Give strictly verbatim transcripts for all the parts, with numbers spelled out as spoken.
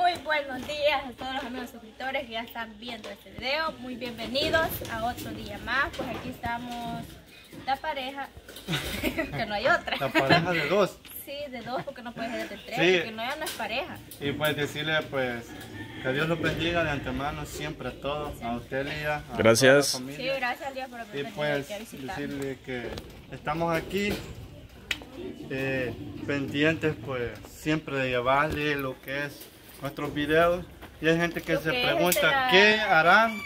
Muy buenos días a todos los amigos suscriptores que ya están viendo este video. Muy bienvenidos a otro día más. Pues aquí estamos la pareja, que no hay otra. La pareja de dos. Sí, de dos, porque no puede ser de tres, sí. Porque no, ya no es pareja. Y pues decirle pues que Dios los bendiga de antemano siempre a todos, sí. A usted, Elías. Gracias. A toda la familia. Sí, gracias, Elías, por haberme pues, decirle que estamos aquí eh, pendientes pues siempre de llevarle lo que es nuestros videos. Y hay gente que lo se que pregunta qué harán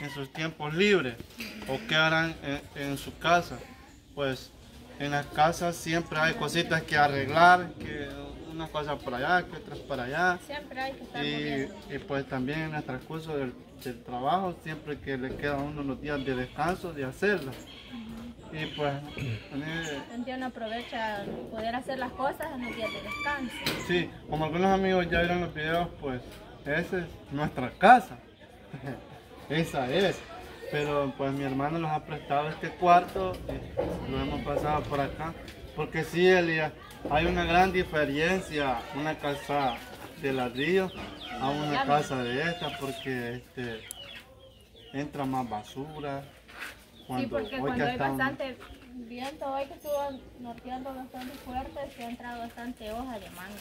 en sus tiempos libres o qué harán en, en su casa. Pues en las casas siempre hay cositas que arreglar, que una cosa para allá, que otras para allá. Siempre hay que estar y, y pues también en el transcurso del, del trabajo, siempre que le quedan uno los días de descanso de hacerlas. Uh-huh. Y pues entonces uno aprovecha poder hacer las cosas en los días de descanso. Sí, como algunos amigos ya vieron los videos, pues esa es nuestra casa. Esa es. Pero pues mi hermano nos ha prestado este cuarto y lo hemos pasado por acá. Porque sí, Elías, hay una gran diferencia, una casa de ladrillo a una casa de esta, porque este, entra más basura. Cuando, sí, porque cuando hay estamos... bastante viento, hoy que estuvo norteando bastante fuerte, se ha entrado bastante hoja de manga.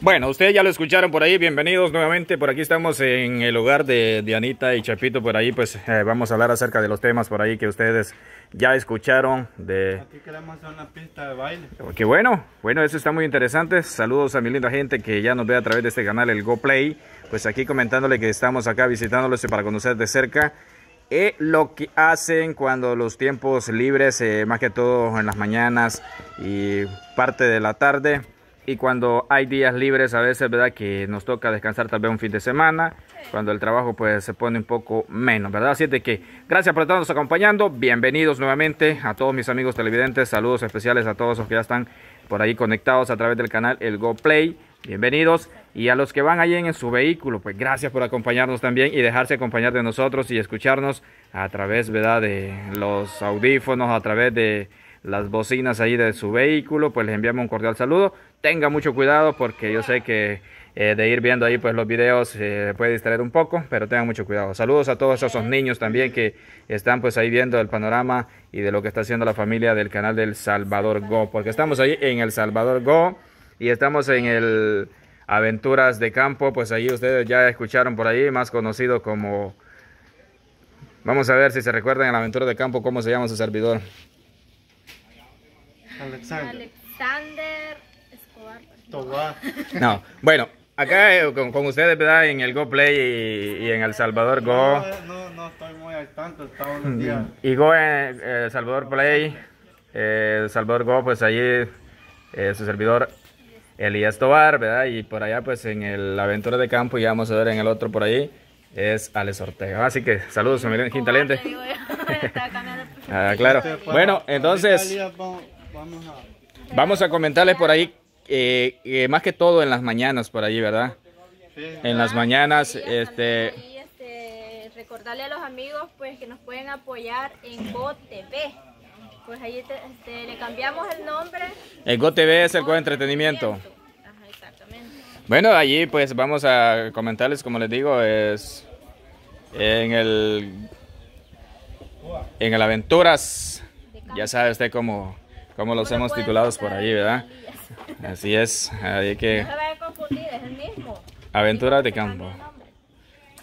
Bueno, ustedes ya lo escucharon por ahí, bienvenidos nuevamente, por aquí estamos en el hogar de Dianita y Chepito, por ahí pues eh, vamos a hablar acerca de los temas por ahí que ustedes ya escucharon. De... Aquí queremos hacer una pista de baile. Qué bueno, bueno, eso está muy interesante, saludos a mi linda gente que ya nos ve a través de este canal, el GoPlay, pues aquí comentándole que estamos acá visitándolos para conocer de cerca eh, lo que hacen cuando los tiempos libres, eh, más que todo en las mañanas y parte de la tarde. Y cuando hay días libres a veces, ¿verdad? Que nos toca descansar tal vez un fin de semana. Cuando el trabajo pues se pone un poco menos, ¿verdad? Así de que gracias por estarnos acompañando. Bienvenidos nuevamente a todos mis amigos televidentes. Saludos especiales a todos los que ya están por ahí conectados a través del canal El GoPlay. Bienvenidos. Y a los que van ahí en su vehículo, pues gracias por acompañarnos también y dejarse acompañar de nosotros y escucharnos a través, ¿verdad? De los audífonos, a través de las bocinas ahí de su vehículo. Pues les enviamos un cordial saludo. Tenga mucho cuidado porque yo sé que eh, de ir viendo ahí pues los videos eh, puede distraer un poco, pero tengan mucho cuidado. Saludos a todos esos niños también que están pues ahí viendo el panorama y de lo que está haciendo la familia del canal del Salvador Go, porque estamos ahí en El Salvador Go y estamos en el Aventuras de Campo. Pues ahí ustedes ya escucharon por ahí, más conocido como, vamos a ver si se recuerdan en la Aventura de Campo cómo se llama su servidor. Alexander. Alexander Escobar. Tobar. No, bueno, acá eh, con, con ustedes, ¿verdad? En el GoPlay y, y en El Salvador Go. No, no, no estoy muy al tanto, estaba unos días. Y Go en eh, El Salvador Play, eh, El Salvador Go, pues allí eh, su servidor Elías Tobar, ¿verdad? Y por allá, pues en el Aventura de Campo, y vamos a ver en el otro por ahí, es Alex Ortega. Así que saludos, Emiliano Quintaliente. Ah, claro. Bueno, entonces vamos a, vamos a comentarles por ahí, eh, eh, más que todo en las mañanas por ahí, ¿verdad? Sí. En las mañanas, ah, este... Y este, recordarle a los amigos pues que nos pueden apoyar en GoTV. Pues ahí te, este, le cambiamos el nombre. El GoTV es el Go Entretenimiento. Ajá, exactamente. Bueno, allí pues vamos a comentarles, como les digo, es en el... En el Aventuras, ya sabe usted cómo... Como los hemos titulados por ahí, ¿verdad? Así es, ahí que... No se vayan a confundir, es el mismo. Aventuras de Campo.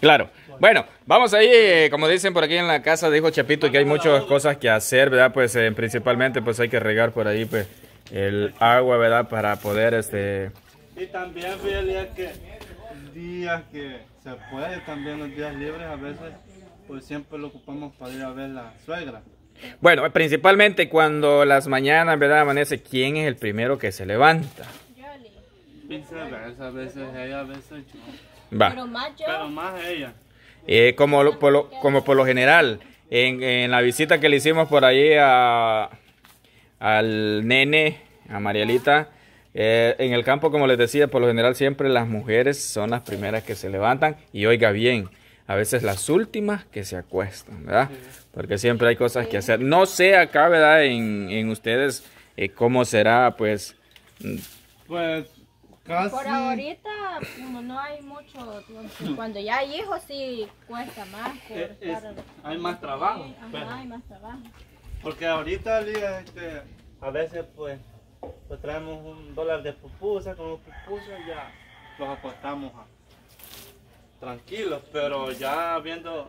Claro. Bueno, vamos ahí, eh, como dicen por aquí en la casa, dijo Chepito que hay muchas cosas que hacer, ¿verdad? Pues eh, principalmente pues hay que regar por ahí pues el agua, ¿verdad? Para poder este... Y también fíjate que días que se puede, también los días libres a veces, pues siempre lo ocupamos para ir a ver la suegra. Bueno, principalmente cuando las mañanas, ¿verdad? Amanece, ¿quién es el primero que se levanta? A veces ella, a veces yo. Va. Pero más yo. Pero más ella. Eh, como, lo, por lo, como por lo general, en, en la visita que le hicimos por ahí a, al nene, a Marielita, eh, en el campo, como les decía, por lo general siempre las mujeres son las primeras que se levantan y oiga bien. A veces las últimas que se acuestan, ¿verdad? Porque siempre hay cosas que hacer. No sé acá, ¿verdad? En, en ustedes, eh, ¿cómo será, pues? Pues, Casi. Por ahorita como no hay mucho, cuando ya hay hijos sí cuesta más. Por es, estar... Hay más trabajo. Sí, ajá, pero... hay más trabajo. Porque ahorita este, a veces pues, pues traemos un dólar de pupusa, con los pupusas ya los acostamos a... tranquilos, pero ya viendo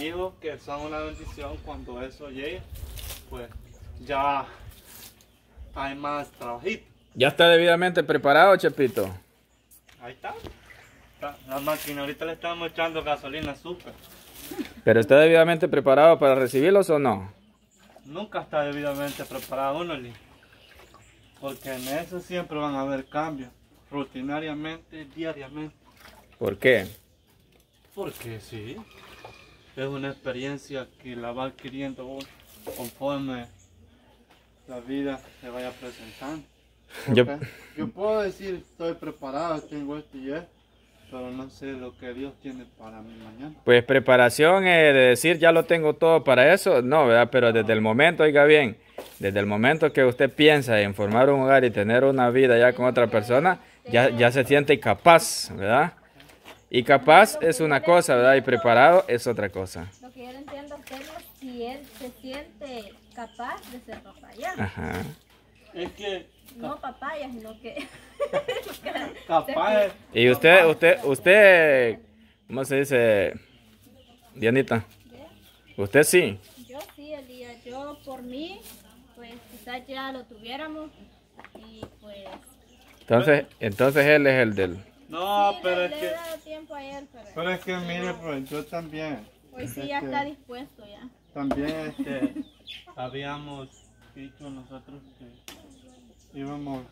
hijos que son una bendición, cuando eso llegue, pues ya hay más trabajito. Ya está debidamente preparado, Chepito. Ahí está. La máquina ahorita le estamos echando gasolina súper. ¿Pero está debidamente preparado para recibirlos o no? Nunca está debidamente preparado uno, Lee. Porque en eso siempre van a haber cambios. Rutinariamente, diariamente. ¿Por qué? Porque sí. Es una experiencia que la va adquiriendo conforme la vida se vaya presentando. Yo, yo puedo decir estoy preparado, tengo esto y esto, pero no sé lo que Dios tiene para mí mañana. Pues preparación es eh, de decir ya lo tengo todo para eso, no, ¿verdad? Pero ah. desde el momento, oiga bien, desde el momento que usted piensa en formar un hogar y tener una vida ya con otra persona, ya, ya se siente capaz, ¿verdad? Y capaz es una cosa, ¿verdad? Y preparado es otra cosa. Lo que yo entiendo es si él se siente capaz de ser papá ya. Ajá. Es que... No papayas, sino que... Papayas. Y usted, usted, usted... ¿Cómo se dice? Dianita. ¿Usted sí? Yo sí, Elías. Yo por mí, pues quizás ya lo tuviéramos. Y pues... Entonces, entonces él es el del... No, pero es que... Pero es que mire, pues yo también. Pues sí, ya está dispuesto ya. También este... Habíamos dicho nosotros que... íbamos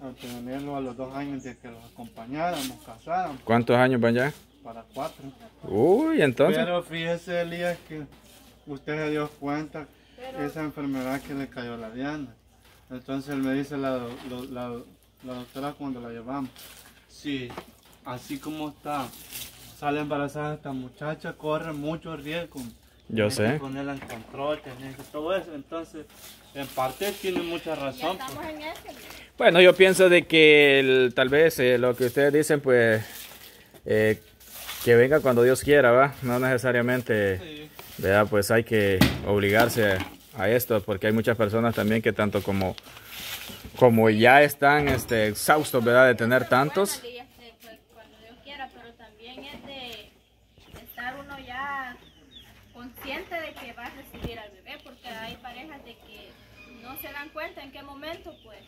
a tenerlo a los dos años de que los acompañáramos, casáramos. ¿Cuántos años van ya? Para cuatro. Uy, entonces. Pero fíjese, Elías, que usted se dio cuenta Pero... esa enfermedad que le cayó a la Diana. Entonces me dice la, la, la, la doctora cuando la llevamos. Sí, así como está, sale embarazada esta muchacha, corre mucho riesgo. Yo sé. Tienes que ponerla en control, tenés que todo eso, entonces en parte tiene mucha razón. Pues. En eso. Bueno, yo pienso de que el, tal vez eh, lo que ustedes dicen, pues eh, que venga cuando Dios quiera, ¿va? No necesariamente, sí. ¿Verdad? Pues hay que obligarse a esto, porque hay muchas personas también que tanto como, como ya están este, exhaustos, ¿verdad? De tener tantos. De que va a recibir al bebé, porque hay parejas de que no se dan cuenta en qué momento pues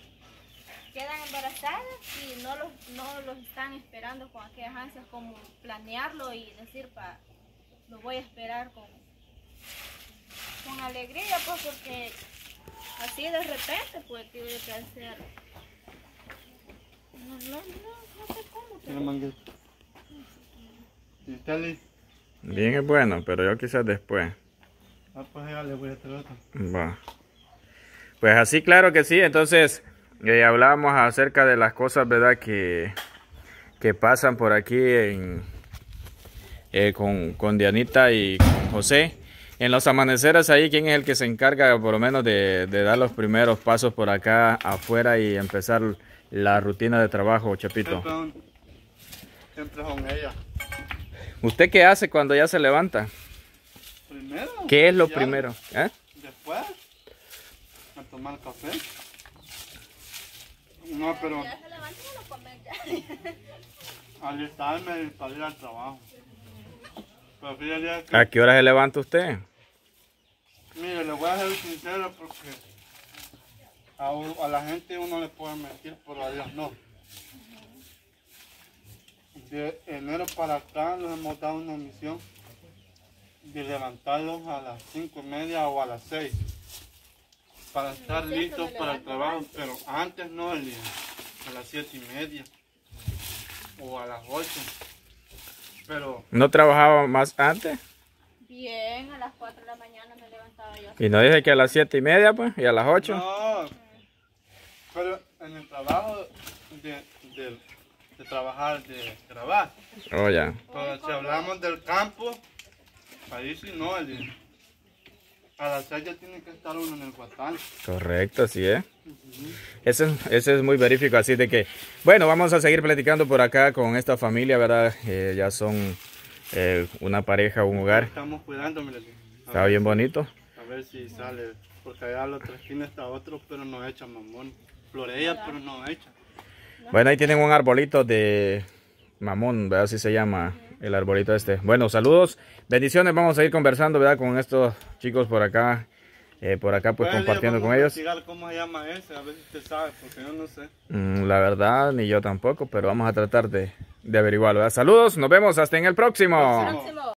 quedan embarazadas y no los, no los están esperando con aquellas ansias como planearlo y decir pa, lo voy a esperar con, con alegría pues, porque así de repente pues tiene que hacer no, no, no, no sé cómo pero... ¿Está listo? Bien es bueno, pero yo quizás después. Ah, pues ya le voy a traer otro. Bueno. Pues así claro que sí, entonces eh, hablábamos acerca de las cosas, ¿verdad? Que, que pasan por aquí en, eh, con, con Dianita y con José. En los amaneceres ahí, ¿quién es el que se encarga por lo menos de, de dar los primeros pasos por acá afuera y empezar la rutina de trabajo, Chepito? Siempre, siempre con ella. ¿Usted qué hace cuando ya se levanta? Primero. ¿Qué es lo ya, primero? ¿Eh? Después, a tomar café. No, pero... Ya se levanta y lo comer ya. Alistarme para ir al trabajo. Pero fíjate que... ¿A qué hora se levanta usted? Mire, le voy a ser sincero porque... A, a la gente uno le puede mentir, pero a Dios no. De enero para acá nos hemos dado una misión de levantarlos a las cinco y media o a las seis para estar listos para el trabajo, pero antes no, el día, a las siete y media o a las ocho. Pero ¿no trabajaba más antes? Bien, a las cuatro de la mañana me levantaba yo. ¿Y no dije que a las siete y media pues? ¿Y a las ocho? No, pero en el trabajo de... de de trabajar, de grabar. Oh, ya. Pero si hablamos del campo, ahí sí no, el, A las seis ya tiene que estar uno en el guatal. Correcto, así es. Uh -huh. Eso, eso es muy verífico, así de que... Bueno, vamos a seguir platicando por acá con esta familia, ¿verdad? Eh, ya son eh, una pareja, un hogar. Estamos cuidando, mire. Está bien bonito. A ver si sale, porque allá a los tres fines está otro, pero no echa mamón. Florea, pero no echa. Bueno, ahí tienen un arbolito de mamón, ¿verdad? Así se llama el arbolito este. Bueno, saludos, bendiciones. Vamos a ir conversando, ¿verdad? Con estos chicos por acá, eh, por acá pues, pues compartiendo con ellos. ¿Cómo se llama ese? A ver si usted sabe, porque yo no sé. Mm, la verdad, ni yo tampoco, pero vamos a tratar de, de averiguarlo, ¿verdad? Saludos, nos vemos hasta en el próximo. El próximo.